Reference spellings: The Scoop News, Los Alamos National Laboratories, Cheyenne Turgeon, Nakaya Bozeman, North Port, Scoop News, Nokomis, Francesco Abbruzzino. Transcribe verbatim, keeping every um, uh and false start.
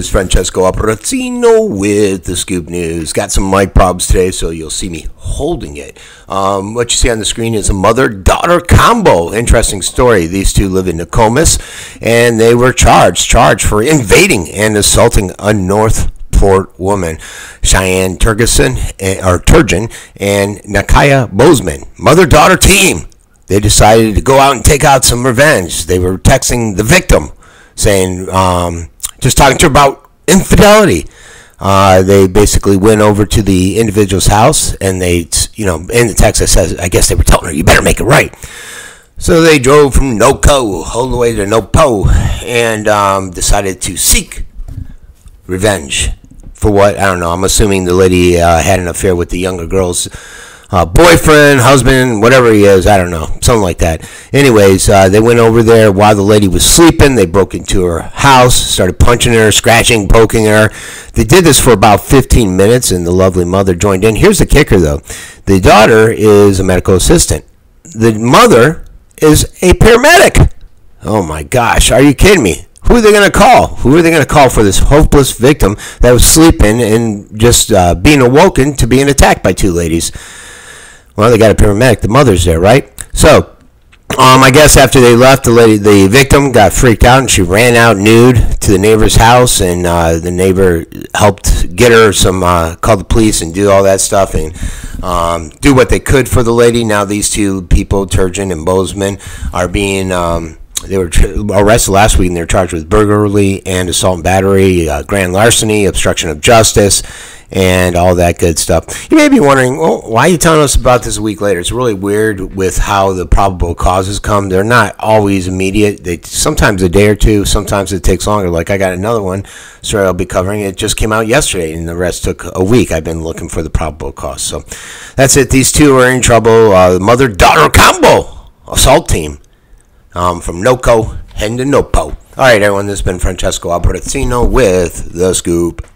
is Francesco Abbruzzino with the Scoop News. Got some mic probs today, so you'll see me holding it. Um, what you see on the screen is a mother-daughter combo. Interesting story. These two live in Nokomis, and they were charged, charged for invading and assaulting a North Port woman, Cheyenne Turgeon, or Turgeon, and Nakaya Bozeman. Mother-daughter team. They decided to go out and take out some revenge. They were texting the victim, saying, um, just talking to her about infidelity. Uh, they basically went over to the individual's house, and they, you know, in the text it says, I guess they were telling her, you better make it right. So they drove from Noko all the way to Nopo, and um, decided to seek revenge for what, I don't know, I'm assuming the lady uh, had an affair with the younger girl's uh, boyfriend, husband, whatever he is, I don't know, something like that. Anyways, uh, they went over there while the lady was sleeping. They broke into her house, started punching her, scratching, poking her. They did this for about fifteen minutes, and the lovely mother joined in. Here's the kicker, though. The daughter is a medical assistant. The mother is a paramedic. Oh, my gosh. Are you kidding me? Who are they going to call? Who are they going to call for this hopeless victim that was sleeping and just uh, being awoken to being attacked by two ladies? Well, they got a paramedic. The mother's there, right? So, um, I guess after they left, the lady, the victim got freaked out, and she ran out nude to the neighbor's house, and uh, the neighbor helped get her some, uh, call the police and do all that stuff, and um, do what they could for the lady. Now these two people, Turgeon and Bozeman, are being... Um, They were arrested last week, and they were charged with burglary and assault and battery, uh, grand larceny, obstruction of justice, and all that good stuff. You may be wondering, well, why are you telling us about this a week later? It's really weird with how the probable causes come. They're not always immediate. They sometimes a day or two. Sometimes it takes longer. Like I got another one story I'll be covering. It just came out yesterday, and the rest took a week. I've been looking for the probable cause. So that's it. These two are in trouble. Uh, mother-daughter combo assault team. Um, from Noko, heading to Nopo. All right, everyone, this has been Francesco Abbruzzino with The Scoop.